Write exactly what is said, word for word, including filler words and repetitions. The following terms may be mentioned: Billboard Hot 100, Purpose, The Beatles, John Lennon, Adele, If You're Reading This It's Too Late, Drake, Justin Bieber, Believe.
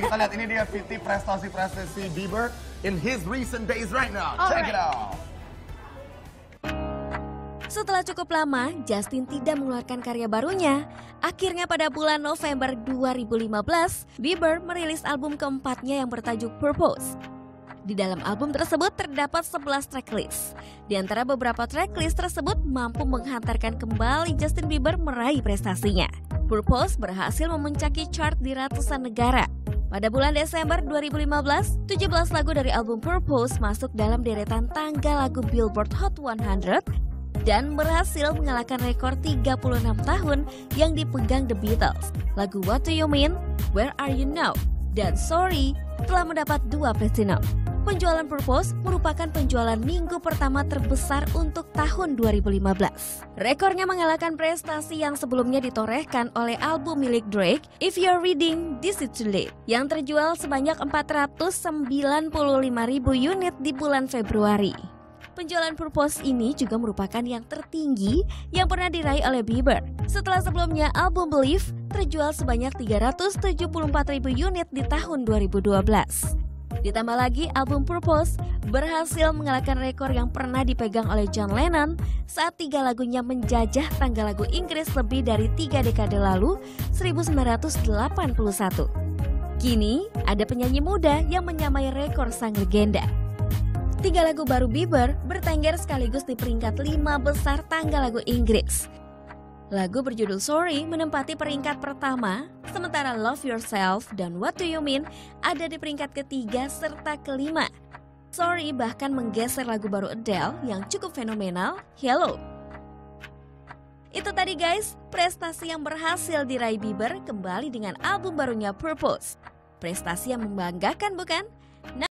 kita lihat ini dia V T prestasi-prestasi Bieber in his recent days right now. Check it out. Setelah cukup lama, Justin tidak mengeluarkan karya barunya. Akhirnya pada bulan November dua ribu lima belas, Bieber merilis album keempatnya yang bertajuk Purpose. Di dalam album tersebut terdapat sebelas tracklist. Di antara beberapa tracklist tersebut mampu menghantarkan kembali Justin Bieber meraih prestasinya. Purpose berhasil memuncaki chart di ratusan negara. Pada bulan Desember dua ribu lima belas, tujuh belas lagu dari album Purpose masuk dalam deretan tangga lagu Billboard Hot seratus dan berhasil mengalahkan rekor tiga puluh enam tahun yang dipegang The Beatles. Lagu What Do You Mean, Where Are You Now, dan Sorry telah mendapat dua platinum. Penjualan Purpose merupakan penjualan minggu pertama terbesar untuk tahun dua ribu lima belas. Rekornya mengalahkan prestasi yang sebelumnya ditorehkan oleh album milik Drake, If You're Reading This It's Too Late, yang terjual sebanyak empat ratus sembilan puluh lima ribu unit di bulan Februari. Penjualan Purpose ini juga merupakan yang tertinggi yang pernah diraih oleh Bieber. Setelah sebelumnya album Believe terjual sebanyak tiga ratus tujuh puluh empat ribu unit di tahun dua ribu dua belas. Ditambah lagi, album Purpose berhasil mengalahkan rekor yang pernah dipegang oleh John Lennon saat tiga lagunya menjajah tangga lagu Inggris lebih dari tiga dekade lalu, seribu sembilan ratus delapan puluh satu. Kini, ada penyanyi muda yang menyamai rekor sang legenda. Tiga lagu baru Bieber bertengger sekaligus di peringkat lima besar tangga lagu Inggris. Lagu berjudul Sorry menempati peringkat pertama, sementara Love Yourself dan What Do You Mean ada di peringkat ketiga serta kelima. Sorry bahkan menggeser lagu baru Adele yang cukup fenomenal, Hello. Itu tadi guys, prestasi yang berhasil diraih Bieber kembali dengan album barunya Purpose. Prestasi yang membanggakan bukan?